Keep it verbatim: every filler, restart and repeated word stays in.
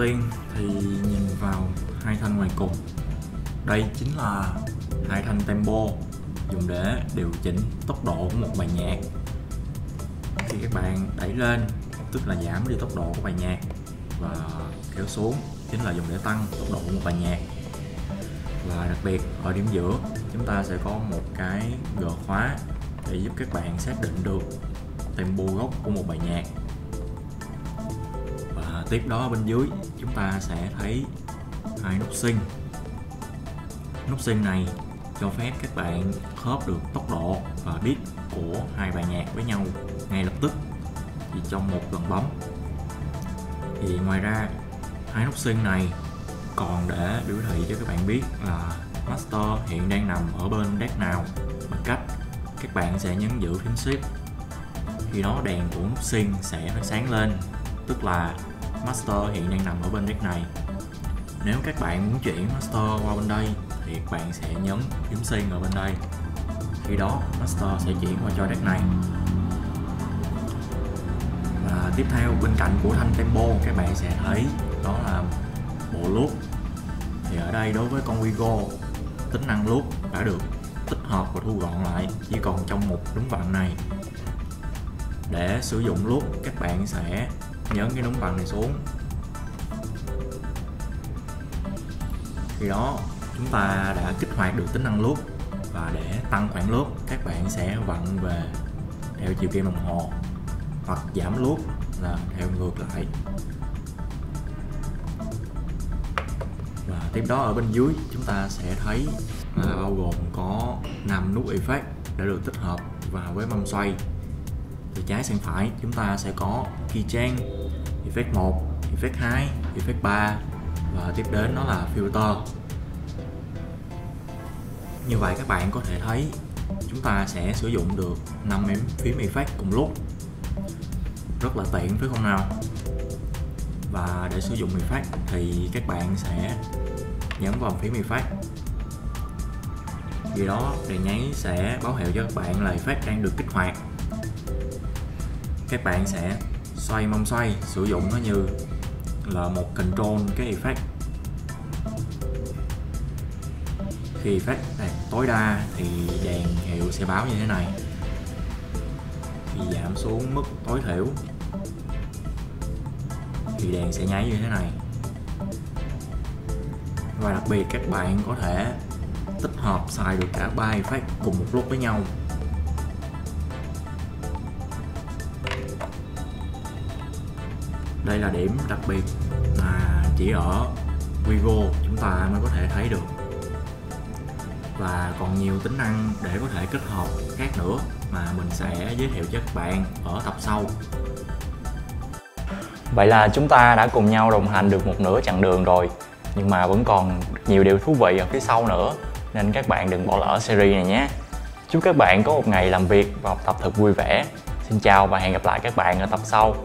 tiên thì nhìn vào hai thanh ngoài cùng. Đây chính là hai thanh tempo dùng để điều chỉnh tốc độ của một bài nhạc. Khi các bạn đẩy lên tức là giảm đi tốc độ của bài nhạc, và kéo xuống chính là dùng để tăng tốc độ của một bài nhạc. Và đặc biệt ở điểm giữa chúng ta sẽ có một cái gờ khóa để giúp các bạn xác định được tempo gốc của một bài nhạc. Và tiếp đó bên dưới chúng ta sẽ thấy hai nút sync. Nút sync này cho phép các bạn khớp được tốc độ và beat của hai bài nhạc với nhau ngay lập tức chỉ trong một lần bấm. Thì ngoài ra hai nút sync này còn để biểu thị cho các bạn biết là master hiện đang nằm ở bên deck nào, bằng cách các bạn sẽ nhấn giữ phím shift. Khi đó đèn của nút sync sẽ phải sáng lên, tức là master hiện đang nằm ở bên deck này. Nếu các bạn muốn chuyển master qua bên đây thì các bạn sẽ nhấn phím sync ở bên đây. Khi đó master sẽ chuyển qua cho deck này. Và tiếp theo bên cạnh của thanh tempo các bạn sẽ thấy đó là bộ loop. Thì ở đây đối với con WeGo, tính năng loop đã được tích hợp và thu gọn lại chỉ còn trong một núm vặn này. Để sử dụng loop các bạn sẽ nhấn cái núm vặn này xuống. Khi đó chúng ta đã kích hoạt được tính năng loop, và để tăng khoảng loop các bạn sẽ vặn về theo chiều kim đồng hồ, hoặc giảm loop là theo ngược lại. Và tiếp đó ở bên dưới chúng ta sẽ thấy là bao gồm có năm nút effect đã được tích hợp vào với mâm xoay. Từ trái sang phải chúng ta sẽ có keychain, effect một, effect hai, effect ba, và tiếp đến đó là filter. Như vậy các bạn có thể thấy chúng ta sẽ sử dụng được năm phím effect cùng lúc. Rất là tiện phải không nào? Và để sử dụng effect thì các bạn sẽ nhấn vào phím effect. Vì đó đèn nháy sẽ báo hiệu cho các bạn là effect đang được kích hoạt. Các bạn sẽ xoay mâm xoay, sử dụng nó như là một control cái effect. Khi effect đạt tối đa thì đèn hiệu sẽ báo như thế này. Khi giảm xuống mức tối thiểu thì đèn sẽ nháy như thế này. Và đặc biệt các bạn có thể tích hợp xài được cả ba effect cùng một lúc với nhau. Đây là điểm đặc biệt mà chỉ ở WeGo chúng ta mới có thể thấy được. Và còn nhiều tính năng để có thể kết hợp khác nữa mà mình sẽ giới thiệu cho các bạn ở tập sau. Vậy là chúng ta đã cùng nhau đồng hành được một nửa chặng đường rồi, nhưng mà vẫn còn nhiều điều thú vị ở phía sau nữa, nên các bạn đừng bỏ lỡ series này nhé. Chúc các bạn có một ngày làm việc và học tập thật vui vẻ. Xin chào và hẹn gặp lại các bạn ở tập sau.